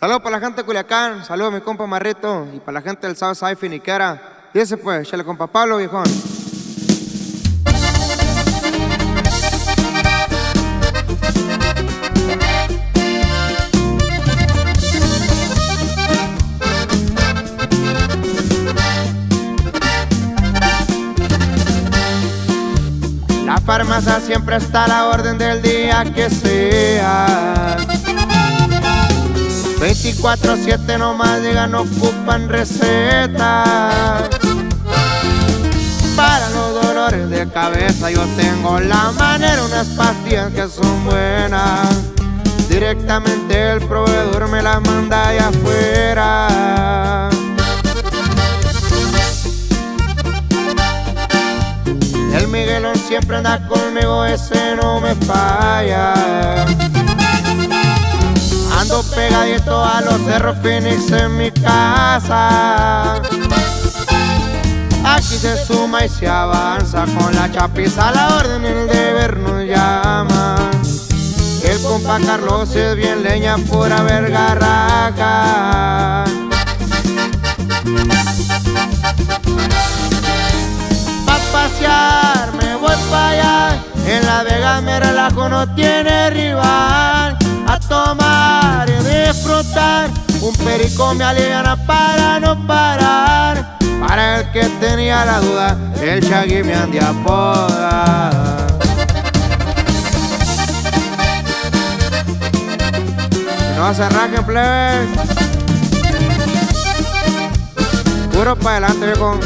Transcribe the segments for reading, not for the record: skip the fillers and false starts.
Saludos para la gente de Culiacán, saludos a mi compa Marrito y para la gente del South Side Finiquera. Dice pues, chale compa Pablo Viejón. La farmacia siempre está a la orden del día que sea. 24/7 nomás llegan, no ocupan receta. Para los dolores de cabeza yo tengo la manera, unas pastillas que son buenas. Directamente el proveedor me las manda allá afuera. El Miguelón siempre anda conmigo, ese no me falla. Ando pegadito a los cerros Phoenix en mi casa. Aquí se suma y se avanza, con la chapiza a la orden, el deber nos llama. El compa Carlos es bien leña, pura vergarraca. Pasear, me voy para allá, en la Vega me relajo, no tiene rival. A tomar y disfrutar, un perico me aliviana para no parar. Para el que tenía la duda, el Shaggy me ande apoda. No se arranquen, plebe. Puro para adelante, viejo.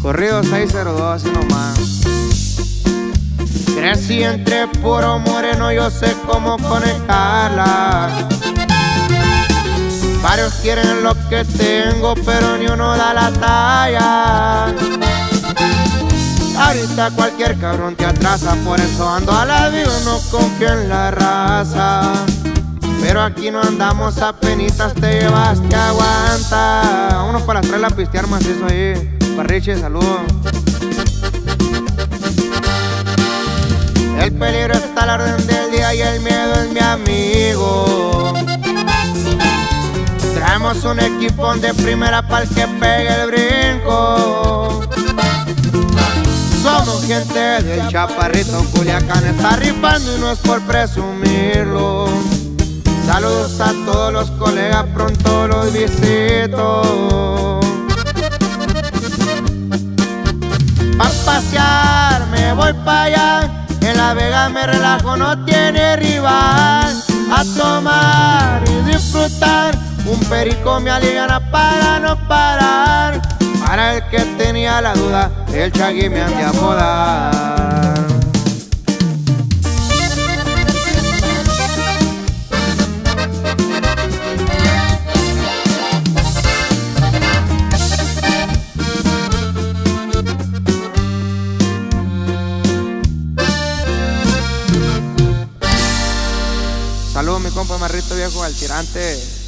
Corrido 602, así nomás. Crecí entre puro moreno, yo sé cómo conectarla. Varios quieren lo que tengo, pero ni uno da la talla. Ahorita cualquier cabrón te atrasa, por eso ando a la viva, no confío en la raza. Pero aquí no andamos a penitas, te llevas, te aguanta. Vámonos para las 3 a pistear más eso ahí. Parriche, saludo. El peligro está a la orden del día y el miedo es mi amigo. Traemos un equipo de primera para el que pegue el brinco. Somos gente del Chaparrito, Culiacán está rifando y no es por presumirlo. Saludos a todos los colegas, pronto los visito. Pa' pasear, me voy para allá, en la Vega me relajo, no tiene rival. A tomar y disfrutar, un perico me aliviana para no parar. Para el que tenía la duda, el Shaggy me ande a podar. Saludos mi compa Marrito viejo, al tirante.